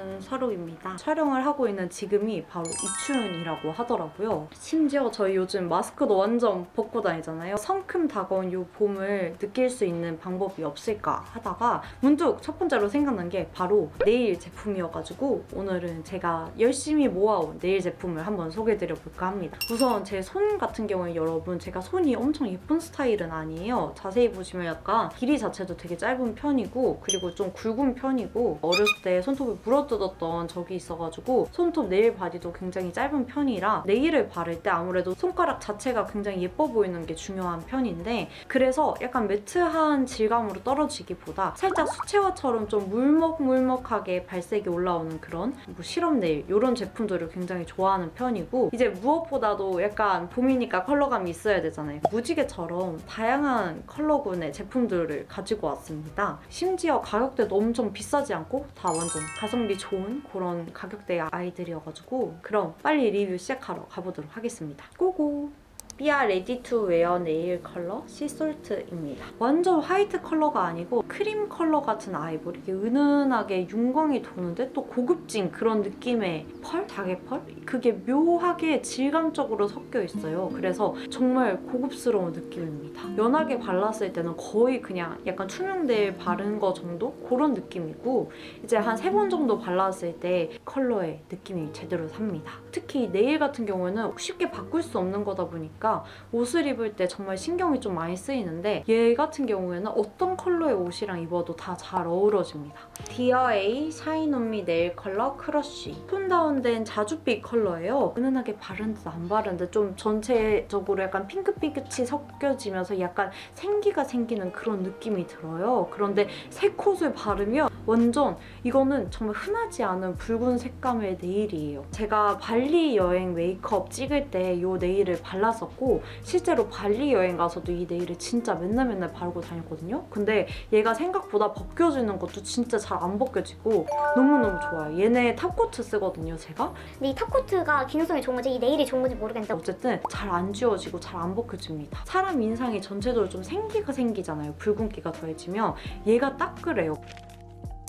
촬영한 샤롬입니다. 촬영을 하고 있는 지금이 바로 입추윤이라고 하더라고요. 심지어 저희 요즘 마스크도 완전 벗고 다니잖아요. 성큼 다가온 이 봄을 느낄 수 있는 방법이 없을까 하다가 문득 첫 번째로 생각난 게 바로 네일 제품이어가지고 오늘은 제가 열심히 모아온 네일 제품을 한번 소개해드려볼까 합니다. 우선 제 손 같은 경우에 여러분 제가 손이 엄청 예쁜 스타일은 아니에요. 자세히 보시면 약간 길이 자체도 되게 짧은 편이고 그리고 좀 굵은 편이고 어렸을 때 손톱을 물어뜯었던 적이 있어가지고 손톱 네일 바디도 굉장히 짧은 편이라 네일을 바를 때 아무래도 손가락 자체가 굉장히 예뻐 보이는 게 중요한 편인데 그래서 약간 매트한 질감으로 떨어지기보다 살짝 수채화처럼 좀 물먹물먹하게 발색이 올라오는 그런 뭐 실험 네일 이런 제품들을 굉장히 좋아하는 편이고 이제 무엇보다도 약간 봄이니까 컬러감이 있어야 되잖아요. 무지개처럼 다양한 컬러군의 제품들을 가지고 왔습니다. 심지어 가격대도 엄청 비싸지 않고 다 완전 가성비 좋은 그런 가격대의 아이들이어가지고 그럼 빨리 리뷰 시작하러 가보도록 하겠습니다. 고고! 피아 레디 투 웨어 네일 컬러 시솔트입니다. 완전 화이트 컬러가 아니고 크림 컬러 같은 아이보리 이게 은은하게 윤광이 도는데 또 고급진 그런 느낌의 펄? 다개펄? 그게 묘하게 질감적으로 섞여 있어요. 그래서 정말 고급스러운 느낌입니다. 연하게 발랐을 때는 거의 그냥 약간 투명 네일 바른 거 정도? 그런 느낌이고 이제 한 3번 정도 발랐을 때 컬러의 느낌이 제대로 삽니다. 특히 네일 같은 경우에는 쉽게 바꿀 수 없는 거다 보니까 옷을 입을 때 정말 신경이 좀 많이 쓰이는데 얘 같은 경우에는 어떤 컬러의 옷이랑 입어도 다 잘 어우러집니다. Dear.A Shine On Me 네일 컬러 크러쉬 톤 다운된 자줏빛 컬러예요. 은은하게 바른 듯 안 바른 듯 좀 전체적으로 약간 핑크빛이 섞여지면서 약간 생기가 생기는 그런 느낌이 들어요. 그런데 새콧을 바르면 완전 이거는 정말 흔하지 않은 붉은 색감의 네일이에요. 제가 발리 여행 메이크업 찍을 때 이 네일을 발랐었고 실제로 발리 여행 가서도 이 네일을 진짜 맨날 바르고 다녔거든요. 근데 얘가 생각보다 벗겨지는 것도 진짜 잘 안 벗겨지고 너무너무 좋아요. 얘네 탑코트 쓰거든요, 제가. 근데 이 탑코트가 기능성이 좋은 건지 이 네일이 좋은 건지 모르겠는데 어쨌든 잘 안 지워지고 잘 안 벗겨집니다. 사람 인상이 전체적으로 좀 생기가 생기잖아요. 붉은기가 더해지면 얘가 딱 그래요.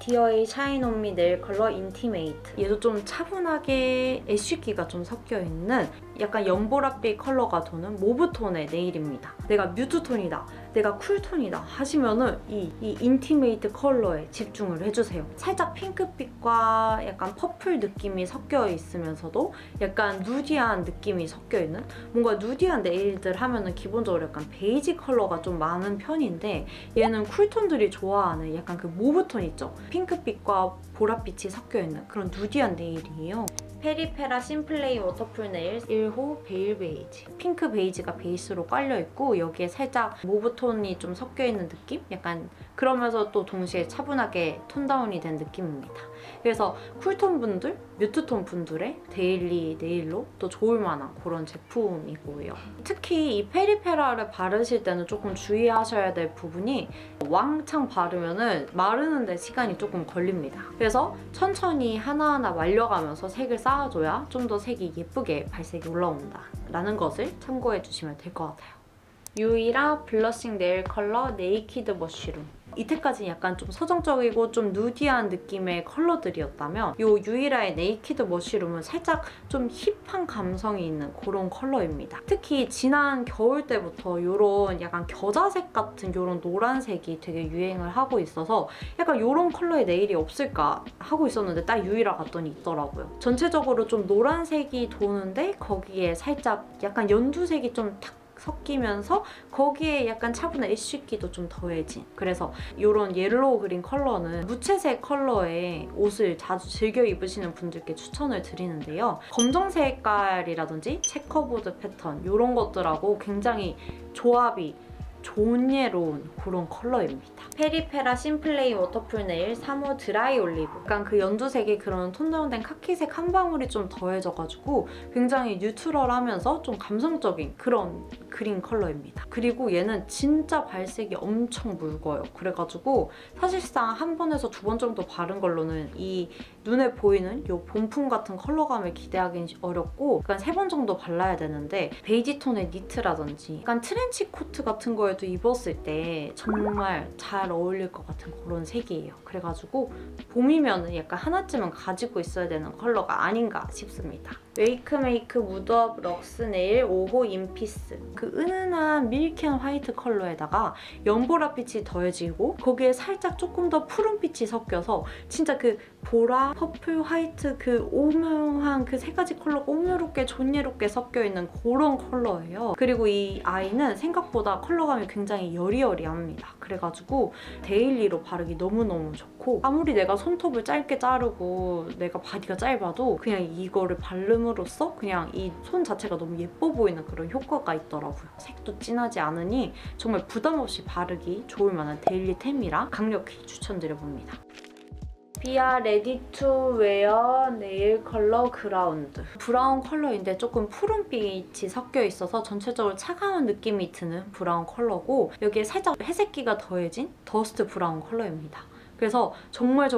Dear.A Shine On Me 네일 컬러 인티메이트 얘도 좀 차분하게 애쉬기가 좀 섞여있는 약간 연보랏빛 컬러가 도는 모브톤의 네일입니다. 내가 뮤드톤이다, 내가 쿨톤이다 하시면은 이 인티메이트 컬러에 집중을 해주세요. 살짝 핑크빛과 약간 퍼플 느낌이 섞여 있으면서도 약간 누디한 느낌이 섞여있는 뭔가 누디한 네일들 하면은 기본적으로 약간 베이지 컬러가 좀 많은 편인데 얘는 쿨톤들이 좋아하는 약간 그 모브톤 있죠? 핑크빛과 보랏빛이 섞여있는 그런 누디한 네일이에요. 페리페라 심플레이 워터풀 네일 1호 베일 베이지 핑크 베이지가 베이스로 깔려있고 여기에 살짝 모브톤이 좀 섞여있는 느낌? 약간 그러면서 또 동시에 차분하게 톤다운이 된 느낌입니다. 그래서 쿨톤 분들, 뮤트톤 분들의 데일리 네일로 또 좋을만한 그런 제품이고요. 특히 이 페리페라를 바르실 때는 조금 주의하셔야 될 부분이 왕창 바르면은 마르는데 시간이 조금 걸립니다. 그래서 천천히 하나하나 말려가면서 색을 쌓아줘야 좀 더 색이 예쁘게 발색이 올라온다라는 것을 참고해주시면 될 것 같아요. 유이라 블러싱 네일 컬러 네이키드 머쉬룸 이때까지 약간 좀 서정적이고 좀 누디한 느낌의 컬러들이었다면 이 유이라의 네이키드 머쉬룸은 살짝 좀 힙한 감성이 있는 그런 컬러입니다. 특히 지난 겨울 때부터 이런 약간 겨자색 같은 이런 노란색이 되게 유행을 하고 있어서 약간 이런 컬러의 네일이 없을까 하고 있었는데 딱 유이라 갔더니 있더라고요. 전체적으로 좀 노란색이 도는데 거기에 살짝 약간 연두색이 좀 탁 섞이면서 거기에 약간 차분한 애쉬기도 좀 더해진 그래서 이런 옐로우 그린 컬러는 무채색 컬러의 옷을 자주 즐겨 입으시는 분들께 추천을 드리는데요. 검정 색깔이라든지 체커보드 패턴 이런 것들하고 굉장히 조합이 좋은 예로운 그런 컬러입니다. 페리페라 심플레이 워터풀 네일 3호 드라이 올리브 약간 그 연두색의 그런 톤다운된 카키색 한 방울이 좀 더해져가지고 굉장히 뉴트럴하면서 좀 감성적인 그런 그린 컬러입니다. 그리고 얘는 진짜 발색이 엄청 묽어요. 그래가지고 사실상 한 번에서 두 번 정도 바른 걸로는 이 눈에 보이는 이 본품 같은 컬러감을 기대하기는 어렵고 약간 3번 정도 발라야 되는데 베이지 톤의 니트라든지 약간 트렌치 코트 같은 거에도 입었을 때 정말 잘 어울릴 것 같은 그런 색이에요. 그래가지고 봄이면 약간 하나쯤은 가지고 있어야 되는 컬러가 아닌가 싶습니다. 웨이크메이크 무드업 럭스네일 5호 인피스. 그 은은한 밀크앤 화이트 컬러에다가 연보라빛이 더해지고 거기에 살짝 조금 더 푸른빛이 섞여서 진짜 그 보라, 퍼플, 화이트 그 오묘한 그 세 가지 컬러가 오묘롭게 존예롭게 섞여있는 그런 컬러예요. 그리고 이 아이는 생각보다 컬러감이 굉장히 여리여리합니다. 그래가지고 데일리로 바르기 너무너무 좋고 아무리 내가 손톱을 짧게 자르고 내가 바디가 짧아도 그냥 이거를 바름으로써 그냥 이 손 자체가 너무 예뻐 보이는 그런 효과가 있더라고요. 색도 진하지 않으니 정말 부담없이 바르기 좋을 만한 데일리템이라 강력히 추천드려봅니다. 피아 레디 투 웨어 네일 컬러 그라운드. 브라운 컬러인데 조금 푸른빛이 섞여 있어서 전체적으로 차가운 느낌이 드는 브라운 컬러고 여기에 살짝 회색기가 더해진 더스트 브라운 컬러입니다. 그래서 정말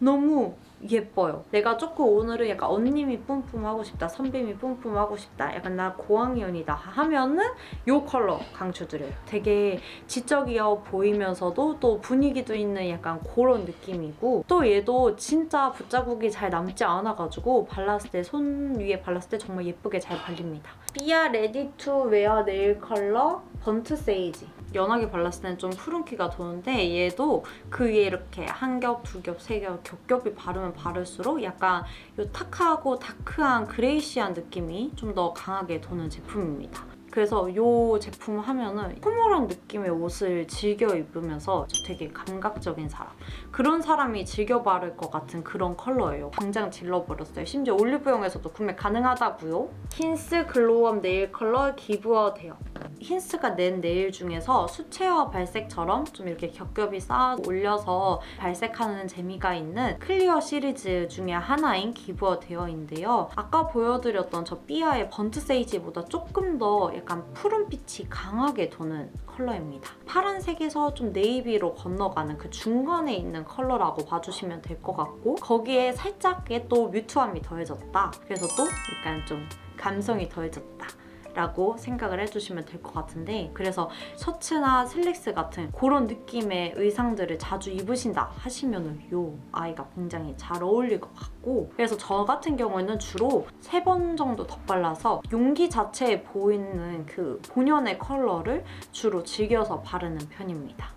너무 예뻐요. 내가 조금 오늘은 약간 언니미 뿜뿜하고 싶다, 선배미 뿜뿜하고 싶다, 약간 나 고학년이다 하면은 이 컬러 강추드려요. 되게 지적이어 보이면서도 또 분위기도 있는 약간 그런 느낌이고 또 얘도 진짜 붓자국이 잘 남지 않아가지고 발랐을 때, 손 위에 발랐을 때 정말 예쁘게 잘 발립니다. 피아 레디 투 웨어 네일 컬러 번트 세이지. 연하게 발랐을 때는 좀 푸른기가 도는데 얘도 그 위에 이렇게 한 겹, 두 겹, 세 겹 겹겹이 바르면 바를수록 약간 요 탁하고 다크한 그레이시한 느낌이 좀 더 강하게 도는 제품입니다. 그래서 이 제품 하면은 포멀한 느낌의 옷을 즐겨 입으면서 되게 감각적인 사람, 그런 사람이 즐겨 바를 것 같은 그런 컬러예요. 당장 질러버렸어요. 심지어 올리브영에서도 구매 가능하다고요. 힌스 글로우업 네일 컬러 기브어 대여. 힌스가 낸 네일 중에서 수채화 발색처럼 좀 이렇게 겹겹이 쌓아 올려서 발색하는 재미가 있는 클리어 시리즈 중에 하나인 기브어 대여인데요. 아까 보여드렸던 저 삐아의 번트 세이지보다 조금 더 약간 푸른빛이 강하게 도는 컬러입니다. 파란색에서 좀 네이비로 건너가는 그 중간에 있는 컬러라고 봐주시면 될 것 같고 거기에 살짝의 또 뮤트함이 더해졌다. 그래서 또 약간 좀 감성이 더해졌다 라고 생각을 해주시면 될 것 같은데 그래서 셔츠나 슬랙스 같은 그런 느낌의 의상들을 자주 입으신다 하시면은 이 아이가 굉장히 잘 어울릴 것 같고 그래서 저 같은 경우에는 주로 3번 정도 덧발라서 용기 자체에 보이는 그 본연의 컬러를 주로 즐겨서 바르는 편입니다.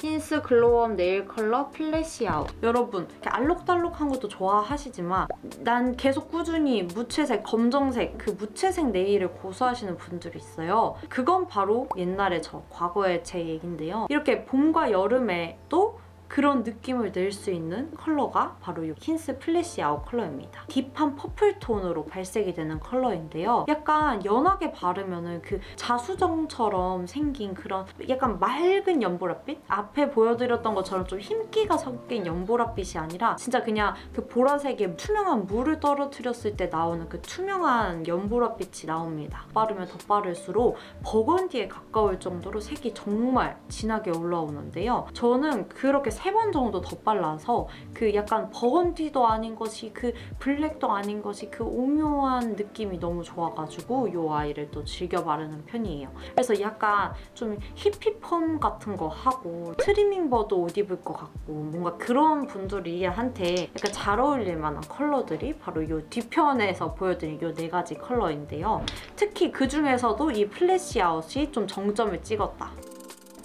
힌스 글로우업 네일 컬러 플래시 아웃. 여러분 이렇게 알록달록한 것도 좋아하시지만 난 계속 꾸준히 무채색, 검정색 그 무채색 네일을 고수하시는 분들이 있어요. 그건 바로 옛날에 저, 과거의 제 얘긴데요. 이렇게 봄과 여름에도 그런 느낌을 낼 수 있는 컬러가 바로 이 힌스 플래시 아웃 컬러입니다. 딥한 퍼플 톤으로 발색이 되는 컬러인데요. 약간 연하게 바르면은 그 자수정처럼 생긴 그런 약간 맑은 연보라빛? 앞에 보여드렸던 것처럼 좀 흰기가 섞인 연보라빛이 아니라 진짜 그냥 그 보라색에 투명한 물을 떨어뜨렸을 때 나오는 그 투명한 연보라빛이 나옵니다. 바르면 덧바를수록 버건디에 가까울 정도로 색이 정말 진하게 올라오는데요. 저는 그렇게 3번 정도 덧발라서 그 약간 버건디도 아닌 것이 그 블랙도 아닌 것이 그 오묘한 느낌이 너무 좋아가지고 이 아이를 또 즐겨 바르는 편이에요. 그래서 약간 좀 히피펌 같은 거 하고 트리밍 버도 옷 입을 것 같고 뭔가 그런 분들이한테 약간 잘 어울릴 만한 컬러들이 바로 이 뒤편에서 보여드린 이 4가지 컬러인데요. 특히 그 중에서도 이 플래시아웃이 좀 정점을 찍었다.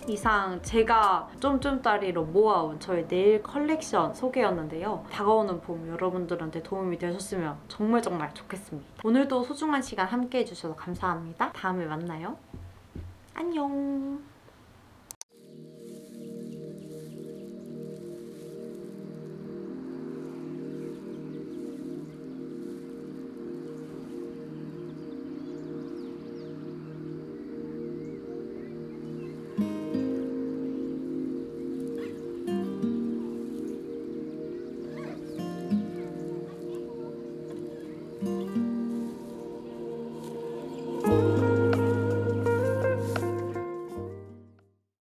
이상 제가 쫌쫌따리로 모아온 저의 네일 컬렉션 소개였는데요. 다가오는 봄 여러분들한테 도움이 되셨으면 정말 좋겠습니다. 오늘도 소중한 시간 함께 해주셔서 감사합니다. 다음에 만나요. 안녕.